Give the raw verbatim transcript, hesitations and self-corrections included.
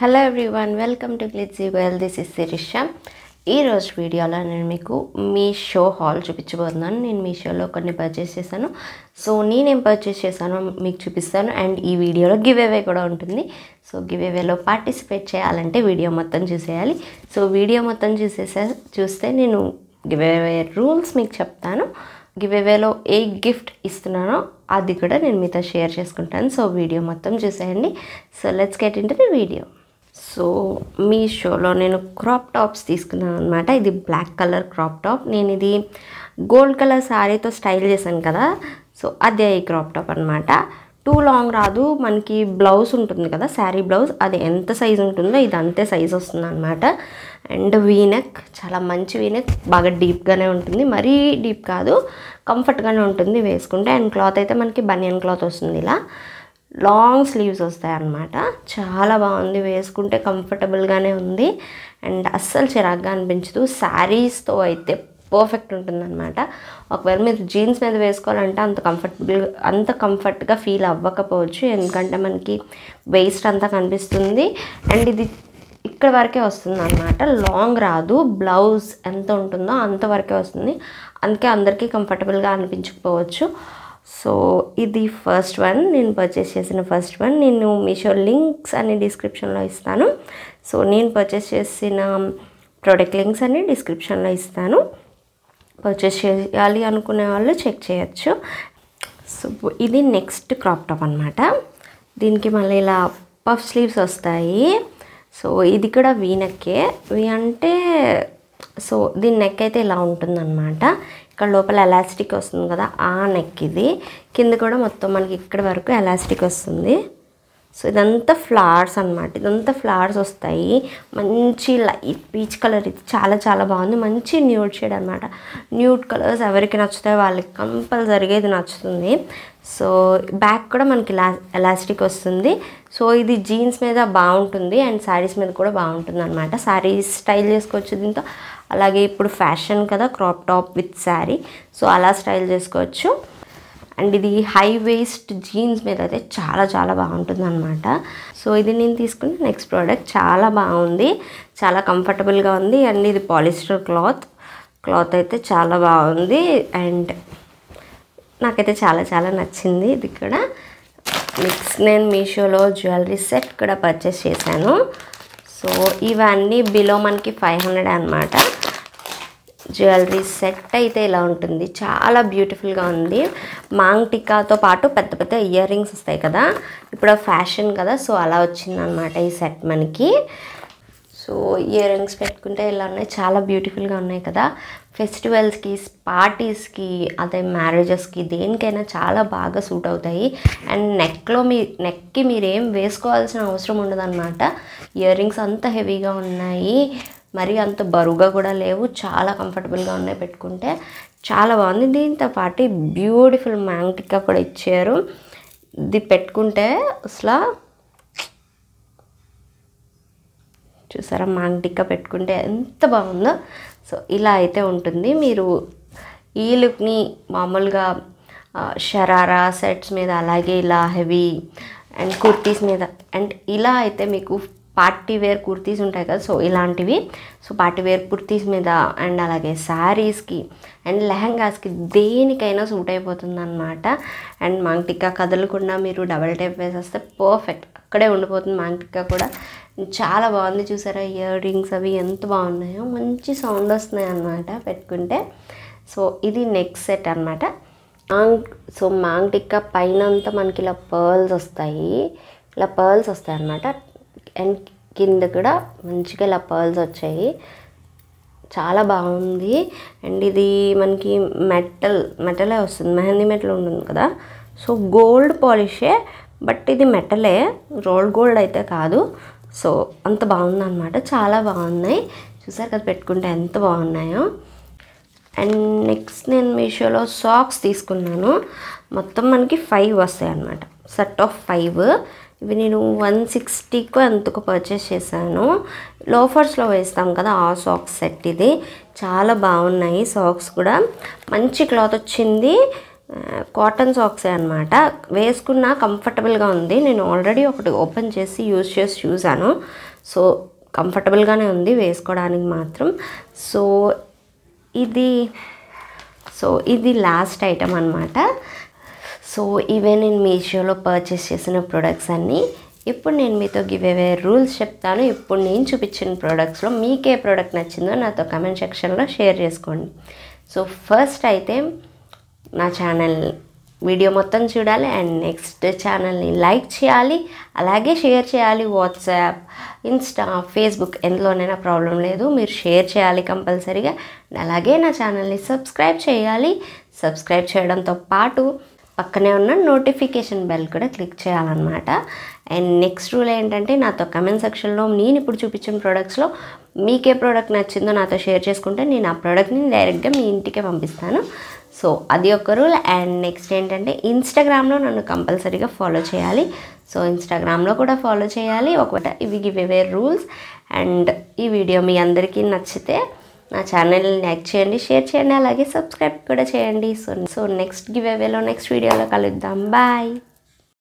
Hello everyone, welcome to Glitzy World. This is Sirisham. In this video, I am going to Meesho haul. I am Meesho purchase chesanu. So, I purchase chesanu, meek chupistanu and this video lo giveaway kuda untundi. So, giveaway lo participate cheyalante video mottham chuseyali. So, video mottham chusesa chuste nenu giveaway rules meek cheptanu. Giveaway lo a gift istunano adi kuda nenu meetho share chestuntanu. So, video mottham chuseyandi. So, let's get into the video. So, Meesho lo nenu crop tops teeskunnanu anamata. Idi black color crop top. Nenu idi gold color saree tho style chesanu kada. So, adhe crop top anamata. Too long raadu maniki blouse untundi kada, saree blouse adi enta size untundo idi ante size ostund anamata. And v neck chala manchi v neck baga deep gane untundi, mari deep kaadu, comfort gane untundi veskunte. And cloth aithe maniki banyan cloth ostundi ila. Long sleeves వస్తాయి అన్నమాట. చాలా బాగుంది, వేసుకుంటే comfortable గానే ఉంది and అస్సలు చిరాగ్గా అనిపించదు. సారీస్ తో అయితే పర్ఫెక్ట్ ఉంటుందన్నమాట. ఒకవేళ మీరు జీన్స్ మీద వేసుకోవాలంటే అంత కంఫర్టబుల్ అంత కంఫర్ట్ గా ఫీల్ అవ్వకపోవచ్చు, ఎందుకంటే మనకి వేస్ట్ అంతా కనిపిస్తుంది. అండ్ ఇది ఇక్కడ వరకే వస్తుంది అన్నమాట, లాంగ్ రాదు. బ్లౌజ్ ఎంత ఉంటుందో అంత వరకే వస్తుంది, అందుకే అందరికీ కంఫర్టబుల్ గా అనిపించకపోవచ్చు. సో ఇది ఫస్ట్ వన్, నేను పర్చేస్ చేసిన ఫస్ట్ వన్. నేను మీషో లింక్స్ అన్ని డిస్క్రిప్షన్లో ఇస్తాను. సో నేను పర్చేస్ చేసిన ప్రోడక్ట్ లింక్స్ అన్ని డిస్క్రిప్షన్లో ఇస్తాను, పర్చేస్ చేయాలి అనుకునే వాళ్ళు చెక్ చేయొచ్చు. సో ఇది నెక్స్ట్ క్రాప్ టాప్ అన్నమాట. దీనికి మళ్ళీ ఇలా పఫ్ స్లీవ్స్ వస్తాయి. సో ఇది కూడా వీ నెక్కే, వీ అంటే సో దీని నెక్ అయితే ఇలా ఉంటుందన్నమాట. ఇక్కడ లోపల ఎలాస్టిక్ వస్తుంది కదా, ఆ నెక్ ఇది. కింద కూడా మొత్తం మనకి ఇక్కడ వరకు ఎలాస్టిక్ వస్తుంది. సో ఇదంతా ఫ్లవర్స్ అన్నమాట, ఇదంతా ఫ్లవర్స్ వస్తాయి. మంచి లైట్ పీచ్ కలర్, ఇది చాలా చాలా బాగుంది, మంచి న్యూడ్ షేడ్ అన్నమాట. న్యూడ్ కలర్స్ ఎవరికి నచ్చుతాయి వాళ్ళకి కంపల్సరీగా ఇది నచ్చుతుంది. సో బ్యాక్ కూడా మనకి ఎలాస్టిక్ వస్తుంది. సో ఇది జీన్స్ మీద బాగుంటుంది అండ్ శారీస్ మీద కూడా బాగుంటుంది అన్నమాట. శారీ స్టైల్ చేసుకోవచ్చు దీంతో, అలాగే ఇప్పుడు ఫ్యాషన్ కదా crop top with sari, so అలా స్టైల్ చేసుకోవచ్చు. అండ్ ఇది హై వేస్ట్ జీన్స్ మీద అయితే చాలా చాలా బాగుంటుంది అన్నమాట. సో ఇది నేను తీసుకున్న నెక్స్ట్ ప్రోడక్ట్, చాలా బాగుంది, చాలా కంఫర్టబుల్గా ఉంది. అండ్ ఇది పాలిస్టర్ క్లాత్, క్లాత్ అయితే చాలా బాగుంది అండ్ నాకైతే చాలా చాలా నచ్చింది. ఇది కూడా మిక్స్, నేను మీషోలో జ్యువెలరీ సెట్ కూడా పర్చేస్ చేశాను. సో ఇవన్నీ బిలో మనకి ఫైవ్ హండ్రెడ్ అన్నమాట. జ్యువెలరీ సెట్ అయితే ఇలా ఉంటుంది, చాలా బ్యూటిఫుల్గా ఉంది. మాంగ్టికాతో పాటు పెద్ద పెద్ద ఇయర్ రింగ్స్ వస్తాయి కదా, ఇప్పుడు ఫ్యాషన్ కదా, సో అలా వచ్చిందనమాట ఈ సెట్ మనకి. సో ఇయర్ రింగ్స్ పెట్టుకుంటే ఇలా ఉన్నాయి, చాలా బ్యూటిఫుల్గా ఉన్నాయి కదా. ఫెస్టివల్స్కి, పార్టీస్కి, అదే మ్యారేజెస్కి, దేనికైనా చాలా బాగా సూట్ అవుతాయి. అండ్ నెక్లో మీ నెక్కి మీరేం వేసుకోవాల్సిన అవసరం ఉండదు అన్నమాట. ఇయర్ రింగ్స్ అంత హెవీగా ఉన్నాయి, మరి అంత బరువుగా కూడా లేవు, చాలా కంఫర్టబుల్గా ఉన్నాయి పెట్టుకుంటే, చాలా బాగుంది. దీంతోపాటు బ్యూటిఫుల్ మ్యాంగ్టికా కూడా ఇచ్చారు. ఇది పెట్టుకుంటే అసలు చూసారా, మ్యాంగ్టికా పెట్టుకుంటే ఎంత బాగుందో. సో ఇలా అయితే ఉంటుంది. మీరు ఈ లుక్ని మామూలుగా షరారా సెట్స్ మీద, అలాగే ఇలా హెవీ అండ్ కుర్తీస్ మీద, అండ్ ఇలా అయితే మీకు పార్టీ వేర్ కుర్తీస్ ఉంటాయి కదా, సో ఇలాంటివి, సో పార్టీ వేర్ కుర్తీస్ మీద అండ్ అలాగే శారీస్కి అండ్ లెహంగాస్కి దేనికైనా సూట్ అయిపోతుంది అన్నమాట. అండ్ మాంగ్టికా కదలకుండా మీరు డబల్ టైప్ వేసేస్తే పర్ఫెక్ట్, అక్కడే ఉండిపోతుంది మాంగ్టికా కూడా. చాలా బాగుంది చూసారా, ఇయర్ రింగ్స్ అవి ఎంత బాగున్నాయో, మంచి సౌండ్ వస్తున్నాయి అన్నమాట పెట్టుకుంటే. సో ఇది నెక్స్ట్ సెట్ అన్నమాట. సో మాంగ్టికా పైనంతా మనకి ఇలా పర్ల్స్ వస్తాయి, ఇలా పర్ల్స్ వస్తాయి అన్నమాట. అండ్ కింద కూడా మంచిగా ఇలా పర్ల్స్ వచ్చాయి, చాలా బాగుంది. అండ్ ఇది మనకి మెటల్ మెటలే వస్తుంది, మెహందీ మెటల్ ఉంటుంది కదా, సో గోల్డ్ పాలిషే, బట్ ఇది మెటలే, రోల్ గోల్డ్ అయితే కాదు. సో అంత బాగుందన్నమాట, చాలా బాగున్నాయి. చూసారు కదా పెట్టుకుంటే ఎంత బాగున్నాయో. అండ్ నెక్స్ట్ నేను మీషోలో సాక్స్ తీసుకున్నాను. మొత్తం మనకి ఫైవ్ వస్తాయి అన్నమాట, సెట్ ఆఫ్ ఫైవ్. ఇవి నేను వన్ సిక్స్టీకో ఎంతకు పర్చేస్ చేశాను. లోఫర్స్లో వేస్తాం కదా ఆ సాక్స్ సెట్ ఇది, చాలా బాగున్నాయి సాక్స్ కూడా, మంచి క్లాత్ వచ్చింది. కాటన్ సాక్స్ అన్నమాట వేసుకున్న కంఫర్టబుల్ గా ఉంది నేను ఆల్రెడీ ఒకటి ఓపెన్ చేసి యూస్ చేసి చూసాను సో కంఫర్టబుల్ గానే ఉంది వేసుకోవడానికి మాత్రం సో ఇది సో ఇది లాస్ట్ ఐటమ్ అన్నమాట సో ఇవే నేను మీషోలో పర్చేస్ చేసిన ప్రొడక్ట్స్ అన్ని ఇప్పుడు నేను మీతో గివ్ అవే రూల్స్ చెప్తాను ఇప్పుడు నేను చూపించిన ప్రొడక్ట్స్ లో మీకే ప్రొడక్ట్ నచ్చిందో నాతో కామెంట్ సెక్షన్ లో షేర్ చేసుకోండి సో ఫస్ట్ అయితే నా ఛానల్ వీడియో మొత్తం చూడాలి అండ్ నెక్స్ట్ ఛానల్ ని లైక్ చేయాలి అలాగే షేర్ చేయాలి వాట్సాప్ ఇన్స్టా ఫేస్బుక్ ఎందులోనైనా ప్రాబ్లం లేదు మీరు షేర్ చేయాలి కంపల్సరీగా అలాగే నా ఛానల్ ని సబ్స్క్రైబ్ చేయాలి సబ్స్క్రైబ్ చేయడంతో పాటు పక్కనే ఉన్న నోటిఫికేషన్ బెల్ కూడా క్లిక్ చేయాలన్నమాట అండ్ నెక్స్ట్ రూల్ ఏంటంటే నాతో కామెంట్ సెక్షన్ లో నేను ఇప్పుడు చూపించిన ప్రొడక్ట్స్ లో మీకే ప్రొడక్ట్ నచ్చిందో నాతో షేర్ చేసుకుంటే నేను ఆ ప్రొడక్ట్ ని డైరెక్ట్ గా మీ ఇంటికి పంపిస్తాను సో అది ఒక రూల్ అండ్ నెక్స్ట్ ఏంటంటే ఇన్‌స్టాగ్రామ్ లో నన్ను కంపల్సరీగా ఫాలో చేయాలి సో ఇన్‌స్టాగ్రామ్ లో కూడా ఫాలో చేయాలి ఒకట ఇవి గివ్ అవే రూల్స్ అండ్ ఈ వీడియో మీ అందరికీ నచ్చితే నా ఛానల్ ని లైక్ చేయండి షేర్ చేయండి అలాగే సబ్స్క్రైబ్ కూడా చేయండి so so next giveaway లో నెక్స్ట్ వీడియోలో కలుద్దాం బై